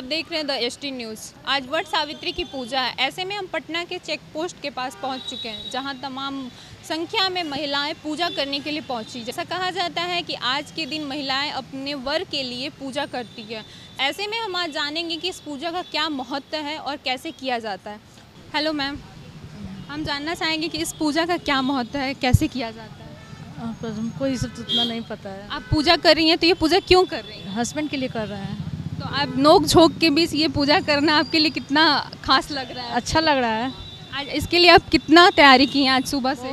आप देख रहे हैं द HD न्यूज़। आज वट सावित्री की पूजा है। ऐसे में हम पटना के चेक पोस्ट के पास पहुंच चुके हैं, जहां तमाम संख्या में महिलाएं पूजा करने के लिए पहुंची। जैसा कहा जाता है कि आज के दिन महिलाएं अपने वर के लिए पूजा करती है। ऐसे में हम आज जानेंगे कि इस पूजा का क्या महत्व है और कैसे किया जाता है। हेलो मैम, हम जानना चाहेंगे कि इस पूजा का क्या महत्व है, कैसे किया जाता है। हमको ये सब उतना नहीं पता है। आप पूजा कर रही हैं तो ये पूजा क्यों कर रही हैं? हस्बैंड के लिए कर रहे हैं। तो आप नोक झोंक के बीच ये पूजा करना आपके लिए कितना खास लग रहा है? अच्छा लग रहा है। आज इसके लिए आप कितना तैयारी की है? आज सुबह से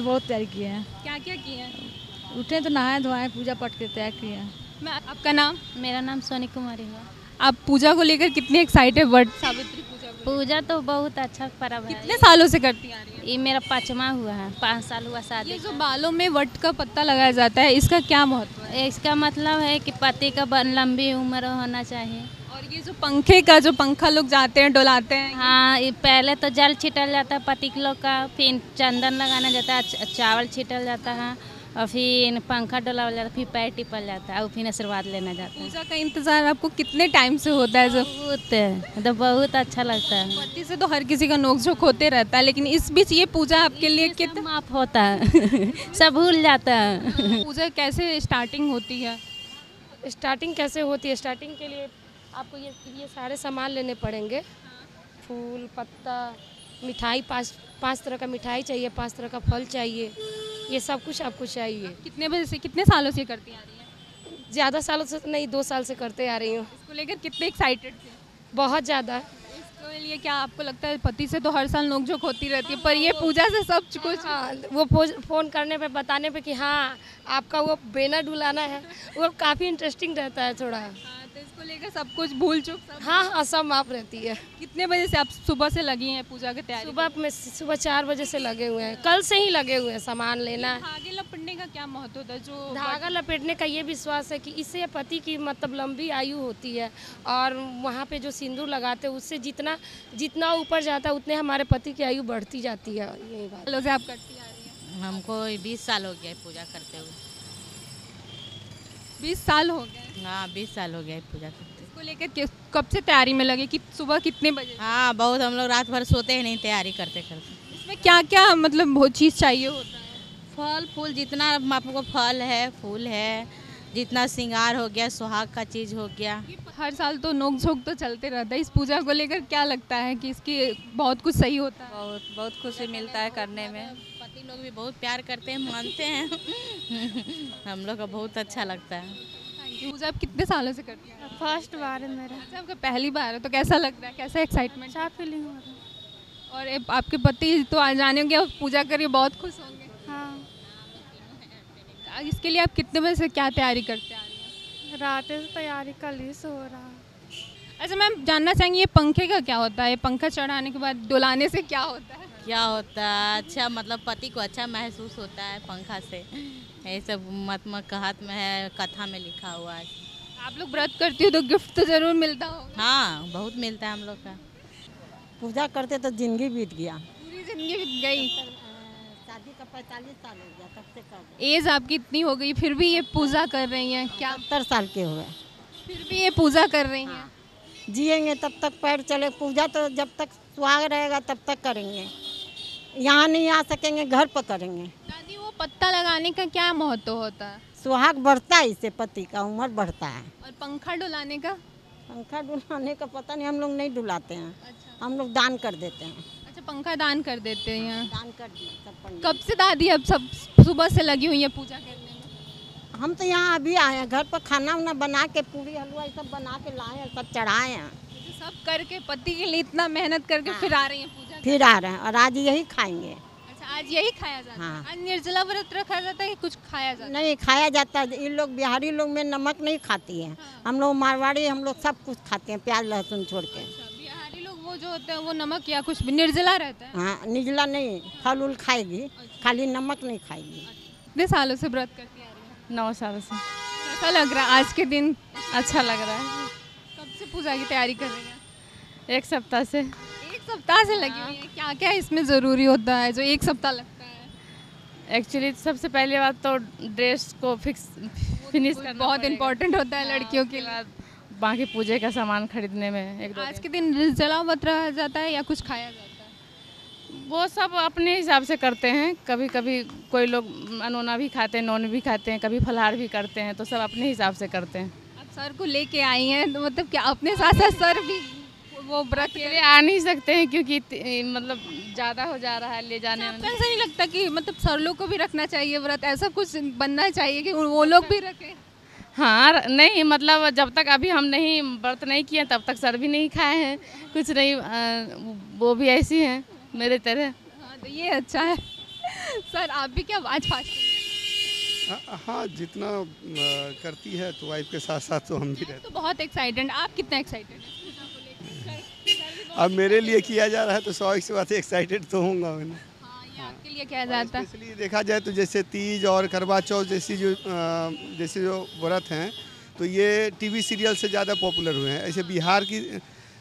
बहुत तैयारी की है। क्या क्या किए हैं? उठे तो नहाए धोए पूजा पाठ के तैयार किए हैं। मैं आपका नाम? मेरा नाम सोनी कुमारी है। आप पूजा को लेकर कितनी एक्साइटेड? बट सावित्री पूजा तो बहुत अच्छा पर्व है। कितने सालों से करती आ रही है? ये मेरा 5वां हुआ है, 5 साल हुआ शादी। ये जो बालों में वट का पत्ता लगाया जाता है, इसका क्या महत्व है? इसका मतलब है कि पति का लंबी उम्र होना चाहिए। और ये जो पंखे का जो पंखा लोग जाते हैं डोलाते हैं, हाँ, ये पहले तो जल छिटल जाता है पति लोग का, फिर चंदन लगाना जाता है, चावल छिटल जाता है, और फिर पंखा डोला जाता है, फिर पैर टिपल जाता है, और फिर आशीर्वाद लेना जाता है। पूजा का इंतजार आपको कितने टाइम से होता है? बहुत अच्छा लगता है। पति से तो हर किसी का नोकझोंक होते रहता है, लेकिन इस बीच ये पूजा आपके लिए कितना माफ होता है? सब भूल जाता है। पूजा कैसे स्टार्टिंग होती है? स्टार्टिंग कैसे होती है? स्टार्टिंग के लिए आपको ये सारे सामान लेने पड़ेंगे। फूल, पत्ता, मिठाई, 5 तरह का मिठाई चाहिए, 5 तरह का फल चाहिए, ये सब कुछ आपको चाहिए। आप कितने बजे से, कितने सालों से करती आ रही हैं? ज़्यादा सालों से नहीं, 2 साल से करते आ रही हूँ। इसको लेकर कितने एक्साइटेड थे? बहुत ज़्यादा। इसके लिए क्या आपको लगता है, पति से तो हर साल नोकझोंक होती रहती है, पर ये पूजा से सब कुछ? हाँ, वो फ़ोन करने पे बताने पे कि हाँ आपका वो बेना ढुलाना है, वो काफ़ी इंटरेस्टिंग रहता है थोड़ा। तो इसको लेकर सब कुछ भूल चुक? हाँ, सब माफ रहती है। कितने बजे से आप सुबह से लगी हैं पूजा के तैयारी? सुबह 4 बजे से लगे हुए हैं, कल से ही लगे हुए हैं। सामान लेना, धागे लपेटने का क्या महत्व होता है? जो धागा लपेटने का ये विश्वास है कि इससे पति की मतलब लंबी आयु होती है, और वहाँ पे जो सिंदूर लगाते हैं उससे जितना जितना ऊपर जाता है उतने हमारे पति की आयु बढ़ती जाती है। यही बात। लोग आप करती आ रही है? हमको 20 साल हो गया पूजा करते हुए। 20 साल हो गए? हाँ, 20 साल हो गए पूजा करते। इसको लेकर कब से तैयारी में लगे? कि सुबह कितने बजे? हाँ, बहुत हम लोग रात भर सोते ही नहीं तैयारी करते करते। इसमें क्या क्या मतलब बहुत चीज़ चाहिए होता है? फल फूल, जितना आपको फल है, फूल है, जितना श्रृंगार हो गया, सुहाग का चीज़ हो गया। हर साल तो नोक झोंक तो चलते रहता है। इस पूजा को लेकर क्या लगता है कि इसकी बहुत कुछ सही होता है? बहुत खुशी मिलता है करने में। पति लोग भी बहुत प्यार करते हैं, मानते हैं। हम लोग को बहुत अच्छा लगता है। पूजा आप कितने सालों से करती हैं? फर्स्ट बार है मेरा। अच्छा, आपका पहली बार है, तो कैसा लग रहा है, कैसा एक्साइटमेंट? अच्छा फीलिंग हो रहा है। और आपके पति तो आ जाने होंगे, पूजा करिए बहुत खुश होंगे। हाँ। इसके लिए आप कितने बजे से क्या तैयारी करते हैं? रात से तैयारी, कल ही सो रहा। अच्छा मैम, जानना चाहेंगे ये पंखे का क्या होता है? पंखा चढ़ाने के बाद डुलाने से क्या होता है? क्या होता है? अच्छा मतलब पति को अच्छा महसूस होता है पंखा से। ये सब मतलब कहात में है, कथा में लिखा हुआ है। आप लोग व्रत करती हो तो गिफ्ट तो ज़रूर मिलता होगा? हाँ, बहुत मिलता है हम लोग का। पूजा करते तो जिंदगी बीत गया, पूरी जिंदगी बीत गई। शादी का 45 साल हो गया, तब से कर रहे हैं। एज आपकी इतनी हो गई फिर भी ये पूजा कर रही हैं? क्या 70 साल के हुए फिर भी ये पूजा कर रही हैं? हाँ। जिएंगे तब तक, पैर चले, पूजा तो जब तक सुहाग रहेगा तब तक करेंगे। यहाँ नहीं आ सकेंगे, घर पर करेंगे। दादी, वो पत्ता लगाने का क्या महत्व होता है? सुहाग बढ़ता है, इससे पति का उम्र बढ़ता है। और पंखा डुलाने का? पंखा डुलाने का पता नहीं, हम लोग नहीं डुलाते हैं। अच्छा। हम लोग दान कर देते हैं। अच्छा, पंखा दान कर देते हैं? दान कर दिया। कब से दादी अब सब सुबह से लगी हुई है पूजा करने में? हम तो यहाँ अभी आए हैं, घर पर खाना वाना बना के, पूरी हलवा ये सब बना के लाए हैं, सब चढ़ाए हैं, सब करके पति के लिए इतना मेहनत करके। फिर आ रही है, फिर आ रहे हैं, और आज यही खाएंगे। अच्छा, आज यही खाया जाता है? हाँ। आज निर्जला व्रत रखा जाता है कि कुछ खाया जाता है? नहीं, खाया जाता है। इन लोग बिहारी लोग में नमक नहीं खाती है। हाँ। हम लोग मारवाड़ी, हम लोग सब कुछ खाते हैं, प्याज लहसुन छोड़ के। अच्छा, बिहारी लोग वो जो होते हैं वो नमक या कुछ भी निर्जला रहता है? हाँ, निर्जला नहीं, फल उल खाएगी। अच्छा। खाली नमक नहीं खाएगी। कितने सालों से व्रत करती आ रही है? 9 सालों से। कैसा लग रहा है आज के दिन? अच्छा लग रहा है। कब से पूजा की तैयारी कर रही है? 1 सप्ताह से। 1 सप्ताह से लगी हुई है। क्या क्या इसमें ज़रूरी होता है जो 1 सप्ताह लगता है? एक्चुअली सबसे पहले बात तो ड्रेस को फिनिश करना बहुत इम्पोर्टेंट होता है लड़कियों के लिए। बाकी पूजे का सामान खरीदने में एक आज के दिन जला वत रहा जाता है या कुछ खाया जाता है? वो सब अपने हिसाब से करते हैं, कभी कभी कोई लोग अनोना भी खाते हैं, नॉन भी खाते हैं, कभी फलहार भी करते हैं, तो सब अपने हिसाब से करते हैं। आप सर को लेके आई हैं तो मतलब क्या अपने साथ साथ सर भी वो व्रत के लिए आ नहीं सकते हैं क्योंकि मतलब ज़्यादा हो जा रहा है ले जाने में? ऐसा नहीं लगता कि मतलब सर लोग को भी रखना चाहिए व्रत, ऐसा कुछ बनना चाहिए कि वो लोग भी रखें? हाँ नहीं मतलब जब तक अभी हम नहीं व्रत नहीं किए तब तक सर भी नहीं खाए हैं कुछ नहीं, वो भी ऐसी हैं मेरे तरह। हाँ तो ये अच्छा है। सर आप भी क्या आज फास्टिंग? हाँ जितना करती है तो वाइफ के साथ साथ तो हम भी रहते। तो बहुत एक्साइटेड, आप कितना एक्साइटेड हैं? अब मेरे लिए किया जा रहा है तो स्वाभाविक सी बात है एक्साइटेड तो होऊंगा मैंने। हाँ ये आपके लिए किया जाता है इसलिए देखा जाए तो जैसे तीज और करवा चौथ जैसे जो व्रत हैं तो ये टीवी सीरियल से ज़्यादा पॉपुलर हुए हैं। ऐसे बिहार की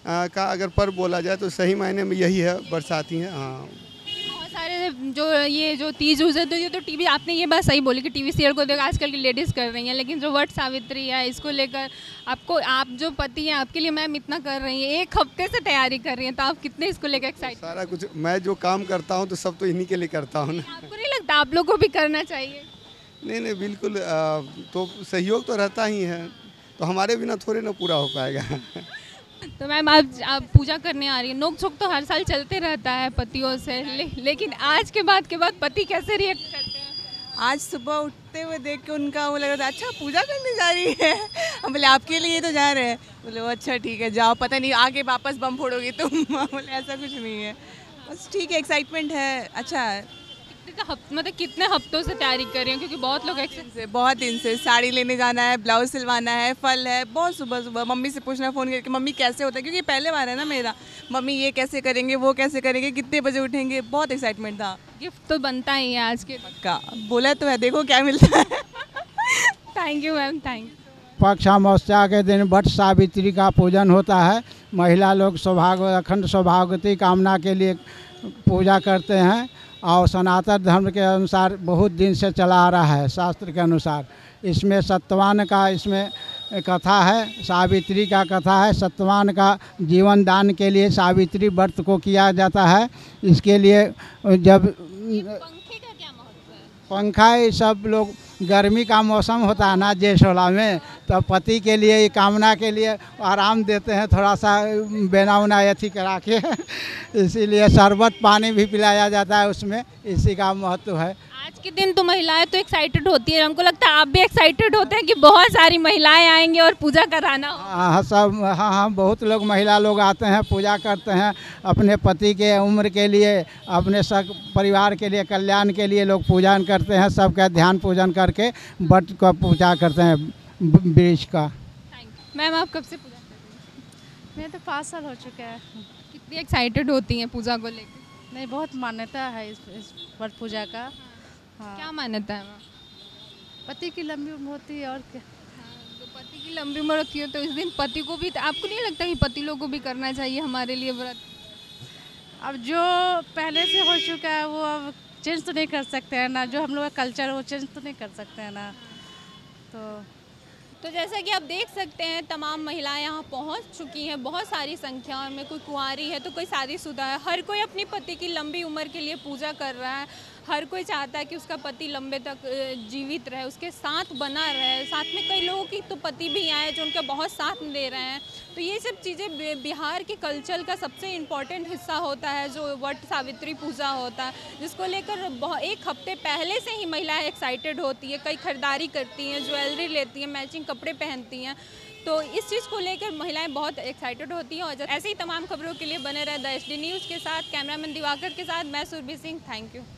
का अगर पर्व बोला जाए तो सही मायने में यही है बरसाती है। हाँ बहुत सारे जो तीज उज है तो ये तो टीवी, आपने ये बात सही बोली कि टीवी सीरियल को देख आजकल की लेडीज़ कर रही हैं, लेकिन जो वट सावित्री है इसको लेकर आपको, आप जो पति हैं आपके लिए मैम इतना कर रही हैं, एक हफ्ते से तैयारी कर रही हैं, तो आप कितने इसको लेकर एक्साइटेड? सारा कुछ मैं जो काम करता हूँ तो सब तो इन्हीं के लिए करता हूँ ना। आपको नहीं लगता आप लोगों को भी करना चाहिए? नहीं नहीं बिल्कुल, तो सहयोग तो रहता ही है तो हमारे बिना थोड़े ना पूरा हो पाएगा। तो मैम आप पूजा करने आ रही है, नोक झोंक तो हर साल चलते रहता है पतियों से, लेकिन आज के बाद पति कैसे रिएक्ट करते हैं? आज सुबह उठते हुए देख के उनका वो लग रहा था अच्छा पूजा करने जा रही है, हम बोले आपके लिए तो जा रहे हैं, बोले वो अच्छा ठीक है जाओ, पता नहीं आगे वापस बम फोड़ोगी तुम, बोले ऐसा कुछ नहीं है बस ठीक है एक्साइटमेंट है अच्छा है। मतलब कितने हफ्तों से तैयारी कर रही हूँ क्योंकि बहुत लोग बहुत दिन से साड़ी लेने जाना है, ब्लाउज सिलवाना है, फल है, बहुत सुबह सुबह मम्मी से पूछना फ़ोन करके मम्मी कैसे होता है क्योंकि पहले बार है ना मेरा, मम्मी ये कैसे करेंगे वो कैसे करेंगे कितने बजे उठेंगे, बहुत एक्साइटमेंट था। गिफ्ट तो बनता ही है आज के पक्का, बोला तो है देखो क्या मिलता है। Thank you ma'am, thank you. पक्ष अमावस्या के दिन वट सावित्री का पूजन होता है, महिला लोग अखंड सौभाग्यवती कामना के लिए पूजा करते हैं और सनातन धर्म के अनुसार बहुत दिन से चला आ रहा है शास्त्र के अनुसार। इसमें सत्यवान का इसमें कथा है, सावित्री का कथा है, सत्यवान का जीवन दान के लिए सावित्री व्रत को किया जाता है। इसके लिए जब पंखे का क्या महत्व है? पंखा ये सब लोग गर्मी का मौसम होता है ना जेठोला में, तो पति के लिए ये कामना के लिए आराम देते हैं थोड़ा सा बेना उना अथी करा के, इसीलिए शरबत पानी भी पिलाया जाता है उसमें, इसी का महत्व है। आज के दिन तो महिलाएं तो एक्साइटेड होती है, हमको लगता है आप भी एक्साइटेड होते हैं कि बहुत सारी महिलाएं आएंगी और पूजा कराना। हाँ सब हाँ बहुत लोग महिला लोग आते हैं पूजा करते हैं अपने पति के उम्र के लिए, अपने सब परिवार के लिए कल्याण के लिए लोग पूजन करते हैं, सबका ध्यान पूजन करके व्रत का पूजा करते हैं वृक्ष का। मैम आप कब से पूजा करती हैं? मैं तो 5 साल हो चुका है। कितनी एक्साइटेड होती हैं पूजा को लेकर? नहीं बहुत मान्यता है इस व्रत पूजा का। हाँ। क्या मान्यता है? पति की लंबी उम्र होती है और क्या। हाँ। तो पति की लंबी उम्र होती है तो इस दिन पति को भी, आपको नहीं लगता कि पति लोगों को भी करना चाहिए हमारे लिए व्रत? अब जो पहले से हो चुका है वो अब चेंज तो नहीं कर सकते हैं ना, जो हम लोग का कल्चर वो चेंज तो नहीं कर सकते हैं ना। तो जैसा कि आप देख सकते हैं तमाम महिलाएं यहाँ पहुँच चुकी हैं बहुत सारी संख्या में, कोई कुंवारी है तो कोई शादीशुदा है, हर कोई अपनी पति की लंबी उम्र के लिए पूजा कर रहा है, हर कोई चाहता है कि उसका पति लंबे तक जीवित रहे, उसके साथ बना रहे, साथ में कई लोगों की तो पति भी आए जो उनका बहुत साथ दे रहे हैं। तो ये सब चीज़ें बिहार के कल्चर का सबसे इम्पॉर्टेंट हिस्सा होता है जो वट सावित्री पूजा होता है, जिसको लेकर एक हफ्ते पहले से ही महिलाएं एक्साइटेड होती है, कई खरीदारी करती हैं, ज्वेलरी लेती हैं, मैचिंग कपड़े पहनती हैं, तो इस चीज़ को लेकर महिलाएं बहुत एक्साइटेड होती हैं। और ऐसे ही तमाम खबरों के लिए बने रहे द HD न्यूज़ के साथ, कैमरामैन दिवाकर के साथ मैं सुरभि सिंह, थैंक यू।